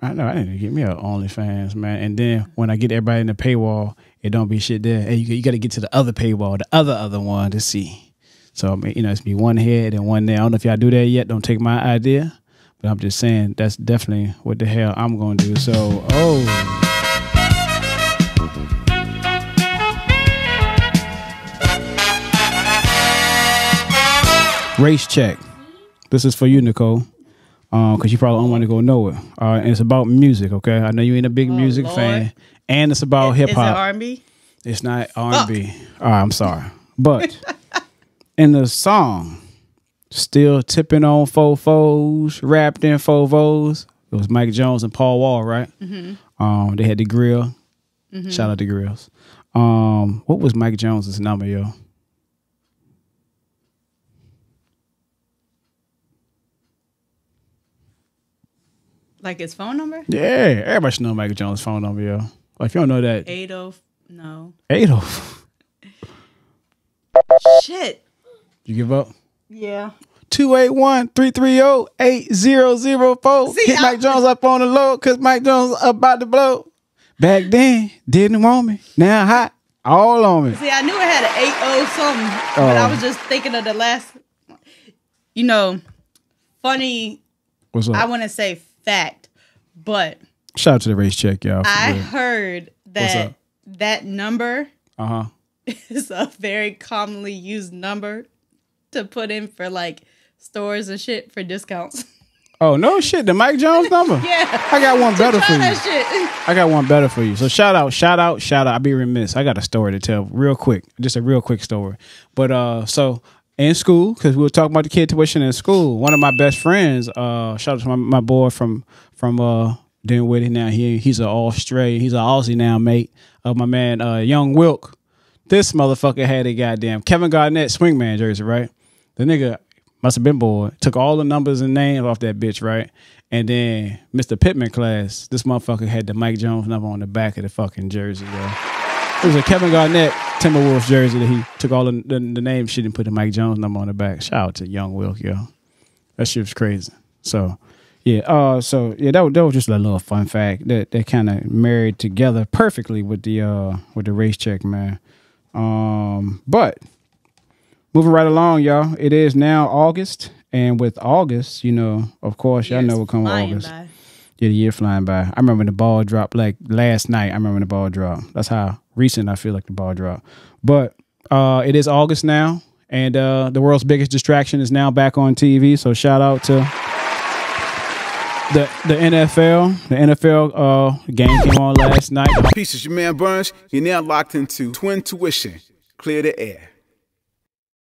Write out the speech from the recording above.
I know I need to get me an OnlyFans, man. And then when I get everybody in the paywall, it don't be shit there. Hey, you got to get to the other paywall, the other one to see. So I mean, you know, it's be one head and one there. I don't know if y'all do that yet. Don't take my idea, but I'm just saying that's definitely what the hell I'm gonna do. So oh. Race check. This is for you, Nicole. Because you probably don't want to go nowhere. And it's about music, okay? I know you ain't a big music fan. And it's about hip-hop. Is it R&B? It's not R&B. All right, I'm sorry. But in the song, Still Tipping on Fofos, Wrapped in Fovos. It was Mike Jones and Paul Wall, right? Mm-hmm. They had the grill. Mm-hmm. Shout out to grills. What was Mike Jones's number, yo? Like his phone number? Yeah, everybody should know Michael Jones' phone number, yo. Like, if you don't know that. 805, no. 805. Shit. You give up? Yeah. 281-330-8004. Hit Mike Jones up on the low, because Mike Jones about to blow. Back then, didn't want me. Now hot, all on me. See, I knew it had an 80 something, but I was just thinking of the last, you know, funny. What's up? I want to say fact, but shout out to the race check, y'all. I heard that that number is a very commonly used number to put in for like stores and shit for discounts. Oh no shit, the Mike Jones number. Yeah, I got one better for you. I got one better for you. So shout out. I'd be remiss. I got a story to tell real quick, just a real quick story. But so. In school, because we were talking about the kid tuition in school. One of my best friends, shout out to my boy from Dinwiddie now. He's an Australian. He's an Aussie now, mate. My man, Young Wilk. This motherfucker had a goddamn Kevin Garnett swingman jersey, right? The nigga must have been bored. Took all the numbers and names off that bitch, right? And then Mr. Pittman class, this motherfucker had the Mike Jones number on the back of the fucking jersey, bro. It was a Kevin Garnett Timberwolves jersey that he took all the name shit and put the Mike Jones number on the back. Shout out to Young Wilk, yo. That shit was crazy. So, yeah. That was just a little fun fact that they kind of married together perfectly with the race check, man. But moving right along, y'all. It is now August, and with August, you know, of course, y'all know what comes August. By. Yeah, the year flying by. I remember when the ball dropped, like last night. I remember when the ball dropped. That's how recent I feel like the ball dropped. But it is August now, and the world's biggest distraction is now back on TV. So shout out to the NFL. The NFL game came on last night. Peace, it's your man Burns. You're now locked into Twin2ition. Clear the Air.